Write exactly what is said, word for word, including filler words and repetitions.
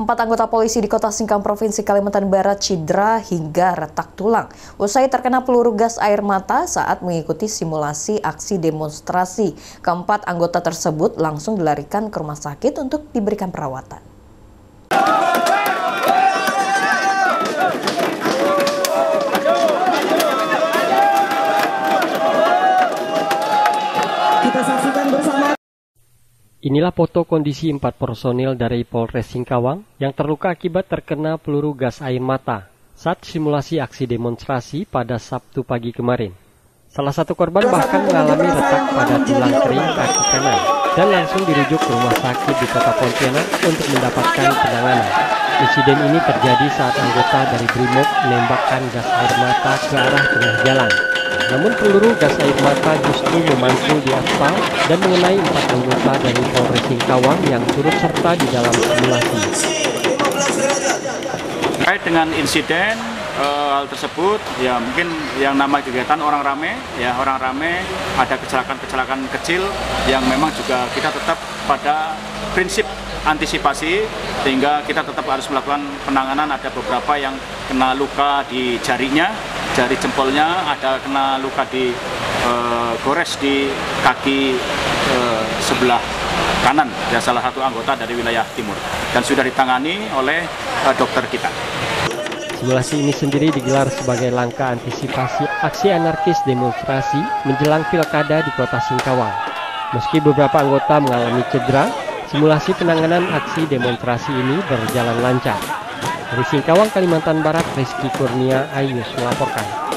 Empat anggota polisi di Kota Singkawang, Provinsi Kalimantan Barat cedera hingga retak tulang usai terkena peluru gas air mata saat mengikuti simulasi aksi demonstrasi. Keempat anggota tersebut langsung dilarikan ke rumah sakit untuk diberikan perawatan. Kita saksikan bersama. Inilah foto kondisi empat personil dari Polres Singkawang yang terluka akibat terkena peluru gas air mata saat simulasi aksi demonstrasi pada Sabtu pagi kemarin. Salah satu korban bahkan mengalami retak pada tulang kering kaki kanan dan langsung dirujuk ke rumah sakit di Kota Pontianak untuk mendapatkan penanganan. Insiden ini terjadi saat anggota dari Brimob menembakkan gas air mata ke arah tengah jalan. Namun peluru gas air mata justru memantul di aspal dan mengenai empat anggota dari Polres Singkawang yang turut serta di dalam simulasi. Terkait dengan insiden e, hal tersebut, ya mungkin yang nama kegiatan orang ramai, ya orang ramai ada kecelakaan-kecelakaan kecil yang memang juga kita tetap pada prinsip antisipasi, sehingga kita tetap harus melakukan penanganan. Ada beberapa yang kena luka di jarinya. Dari jempolnya ada kena luka di e, gores di kaki e, sebelah kanan, ya, salah satu anggota dari wilayah timur, dan sudah ditangani oleh e, dokter kita. Simulasi ini sendiri digelar sebagai langkah antisipasi aksi anarkis demonstrasi menjelang pilkada di Kota Singkawang. Meski beberapa anggota mengalami cedera, simulasi penanganan aksi demonstrasi ini berjalan lancar. Dari Singkawang, Kalimantan Barat, Rizki Kurnia, Ayus melaporkan.